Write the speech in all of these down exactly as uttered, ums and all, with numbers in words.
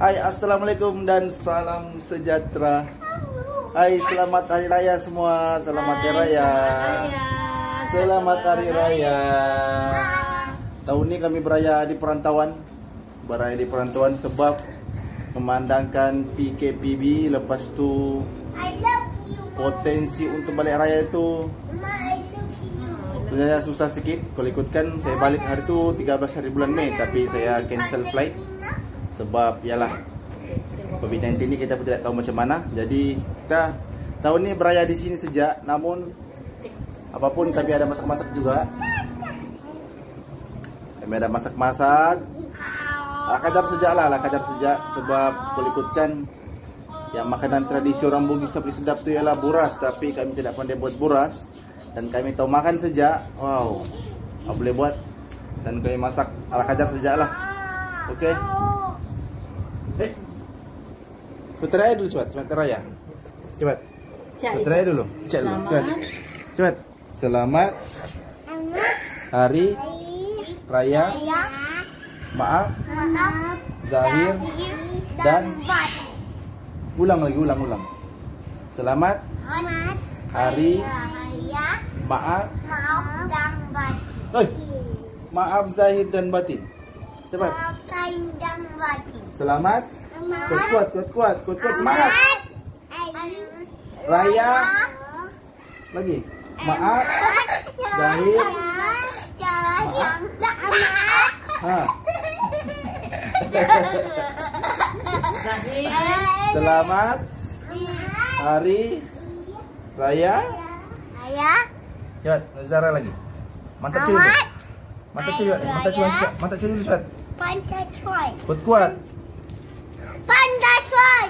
Hai, assalamualaikum dan salam sejahtera. Hai, selamat hari raya semua. Selamat hari raya. Selamat hari raya. Tahun ini kami beraya di perantauan. Beraya di perantauan sebab memandangkan P K P B, lepas tu potensi untuk balik raya itu sebenarnya susah sikit. Kalau ikutkan saya balik hari itu tiga belas hari bulan Mei, tapi saya cancel flight. Sebab ialah covid sembilan belas ini kita pun tidak tahu macam mana. Jadi kita tahun ini beraya di sini saja. Namun apapun tapi ada masak-masak juga. Kami ada masak-masak. Lah kadar sejaklah, lah kadar sejak. Sebab kulikutkan yang makanan tradisi orang Bugis tapi sedap tu ialah buras. Tapi kami tidak pandai buat buras dan kami tahu makan sejak. Wow, tak boleh buat dan kami masak ala kadar sejaklah. Okey. Eh, puterai dulu cepat, cepat raya. Cepat. Puterai dulu, cek dulu. Cepat. Cepat. Selamat Hari Raya Maaf Zahir dan ulang lagi, ulang, ulang. Selamat Hari Maaf dan Batin. Oi. Maaf Zahir dan Batin. Cepat. Selamat, kuat-kuat, kuat-kuat, kuat-kuat, semangat. Raya, lagi. Maaf, Zahir, maaf. Ha. Selamat Hari Raya. Raya. Cepat, Zara lagi. Mantap cuy. Mantap cuy, mantap cuy, mantap cuy dulu cepat. Pantai cuy. Kuat-kuat. Pantai cuy.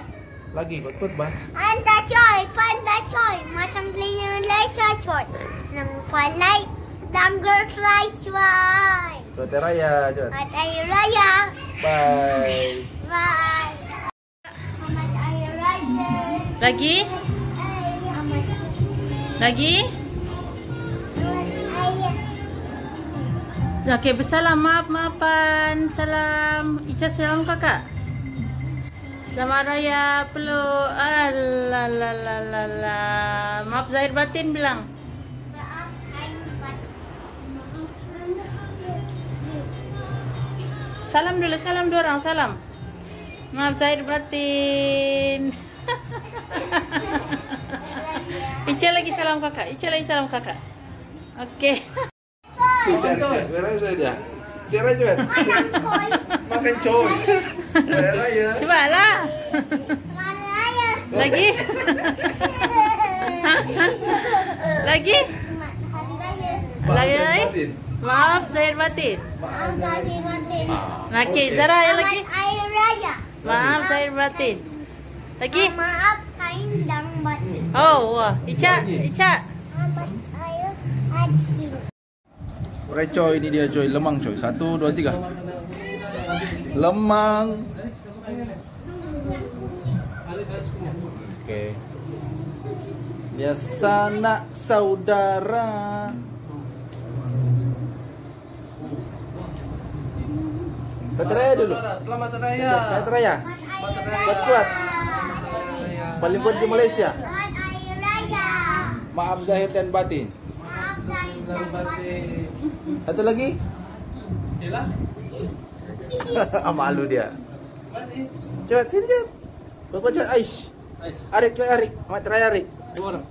Lagi kuat-kuat, Bang. Pantai cuy, pantai cuy. Macam belinya lecah cuy. Nampak like, dan girls like cuy. Selamat raya, cuy. Selamat raya. Bye. Bye. Lagi? Lagi? Okey, bersalam, maaf, maafan. Salam. Ica salam kakak. Selamat raya, peluk. Alalalala. Maaf Zahir Batin bilang. Salam dulu, salam dua orang, salam. Maaf Zahir Batin. Ica lagi salam kakak. Ica lagi salam kakak. Okey. Berapa saja? Siapa cepat? Makan coy. Berapa ya? Cepat lah. Lagi? Lagi? Lagi? Maaf Zahir Batin. Maaf Zahir Batin. Lagi Zara ya lagi? Maaf Zahir Batin. Lagi? Maaf Kain dan Batin. Oh wah, Ica, Ica. Urai coy, ini dia coy, lemang coy. Satu, dua, tiga. Lemang. Okey. Biasa nak saudara. Selamat raya dulu. Selamat raya. Selamat raya. Kuat kuat. Paling kuat di Malaysia. Maaf Zahir dan Batin. Maaf Zahir dan Batin. Satu lagi? Yalah. Malu dia. Cepat sini cepat. Kuat-kuat cepat Aish. Arik cepat Arik. Selamat raya Arik. Dua orang.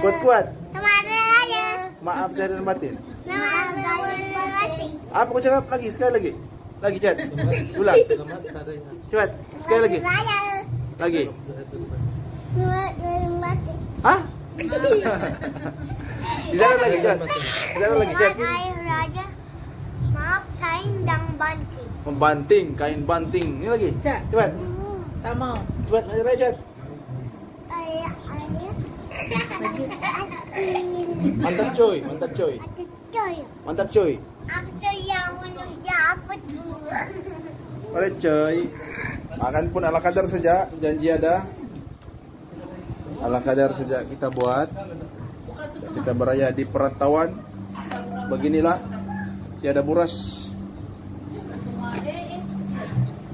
Kuat-kuat. Selamat raya. Maaf Zahir dan Batin. Maaf Zahir dan Batin. Apa kau cakap lagi? Sekali lagi. Lagi cepat. Ulang. Cepat. Sekali lagi. Lagi. Selamat raya dan Batin. Hah? Izarah lagi, Jan. Izarah lagi, Jan. Kain raja. Maaf kain dan banting. Membanting, kain banting. Ini lagi. Cepat. Tak mau. Cepat, mari raja. Ayah, ayah. Mantap coy, mantap coy. Mantap coy. Aku yang menuju aku tu. Mari coy. Makan pun ala kadar saja, janji ada. Ala kadar sejak kita buat. Kita beraya di perantauan. Beginilah, tiada buras.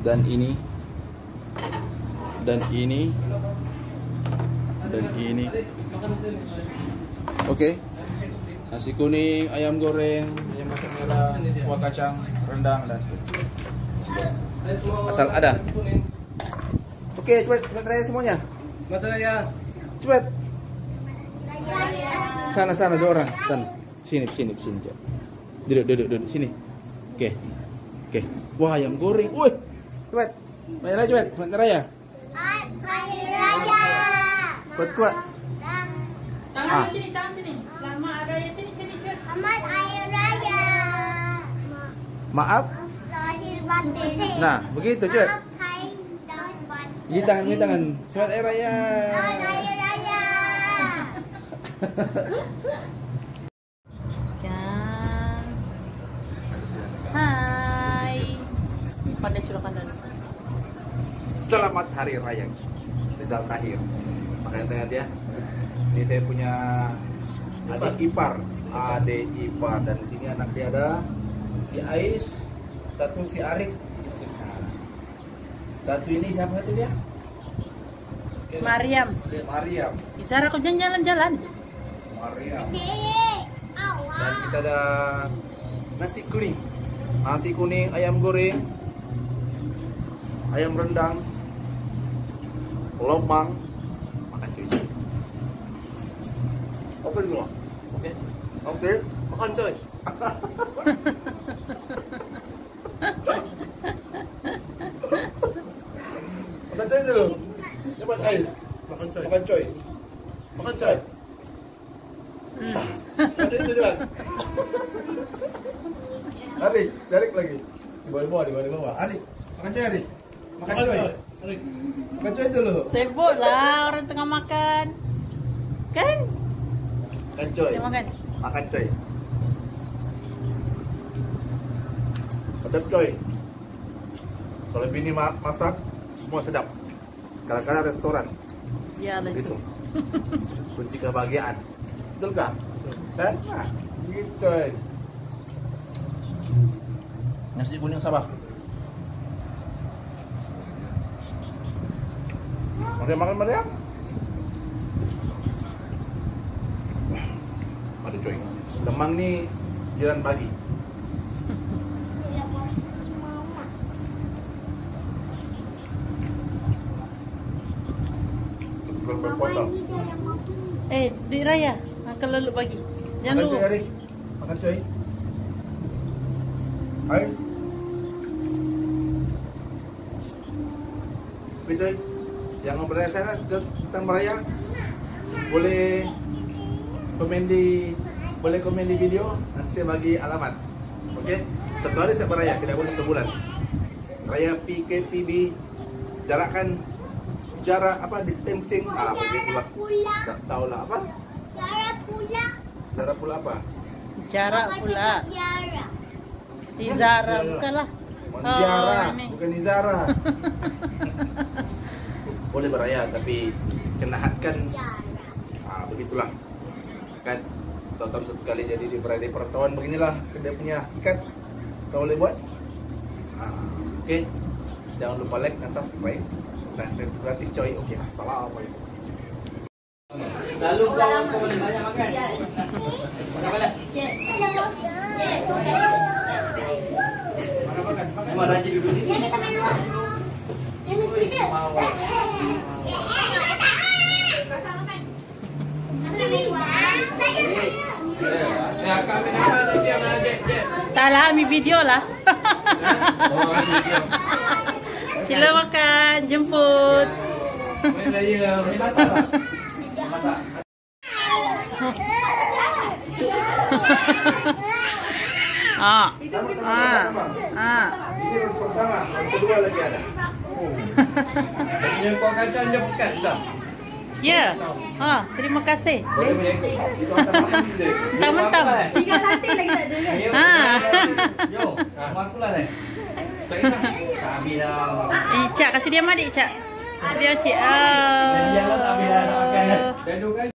Dan ini dan ini dan ini. Oke, okay. Nasi kuning, ayam goreng, ayam masak merah, kuah kacang, rendang, dan asal ada. Oke, okay, cepet, cepet raya semuanya. Cepet raya. Cepet. Sana, sana, dua orang. Sana. Sini, sini, sini. Duduk, duduk, duduk. Sini. Oke, okay. Oke. Okay. Wah, ayam goreng. Wih, cepet. Raya, cepet. Cepet raya. Hari Raya. Kuat, kuat. Tangan sini, tangan sini. Selamat Hari Raya, sini, sini, cepet. Selamat Hari Raya. Maaf. Nah, begitu cepet. Di tangan, di tangan. Selamat Hari Raya. Selamat Hari Raya. Kan. Hai. Pada silakan dan. Selamat Hari Raya. Rizal Tahir. Makanya tanya dia. Ini saya punya adik ipar, adik ipar, dan di sini anak dia ada si Ais, satu si Arif. Satu ini siapa itu dia? Mariam. Mariam. Bicara kau jalan-jalan. Mariam. Dan kita ada nasi kuning, nasi kuning, ayam goreng, ayam rendang, lobang, makan cuci. Open dulu. Oke. Oke. Makan coy. Makan dulu. Dapat ais. Makan coy. Makan coy. Makan coy. Ada itu juga. Ari, tarik lagi. Si bawah di bawah. Ari, makan coy, Ari. Makan coy. Ari. Makan coy dulu. Sibuk lah orang tengah makan. Kan? Makan coy. Makan. Makan coy. Sedap coy. Kalau bini masak semua sedap. Kadang-kadang restoran. Iya, begitu. Kunci kebahagiaan. Betul enggak? Kan? Nah, gitu. Nasi kuning Sabah. Mari makan, mari. Mari coy. Lemang nih jalan pagi. Berpuasa. Eh, Dek Raya, makan leluk pagi. Jangan lupa. Makan coy. Hai. Coy, yang beraya sana tentang beraya. Boleh komen di boleh komen di video, nanti saya bagi alamat. Oke? Okay? Satu hari saya beraya, tidak boleh satu bulan. Raya P K P B jarakkan cara apa distancing ah, jarak pula tak tahulah apa jarak pula jarak pula apa jarak pula Izara bukanlah Izara bukan Izara boleh beraya tapi kena hadkan ah, begitulah kan setahun satu kali jadi di berada di perantauan beginilah dia punya ikat kau boleh buat ah, okey jangan lupa like dan subscribe gratis coy. Oke, assalamualaikum. Lalu kawan boleh banyak makan. Mana makan? Mana raja duduk sini. Ya kita main dulu. Ini kita. Ya kami nak ada dia nak je je. Taklah mi video lah. Sila makan, jemput. Ah, ah, ah. Ini pertama, kedua lagi ada. Yang kau kacang je bukan dah. Ya, ah, terima kasih. Mentam-mentam. Tiga sate lagi tak jalan. Ah, yo, aku lah ni. Eh, Cak, kasih dia madik, Cak. Kasih dia, Cik. Oh.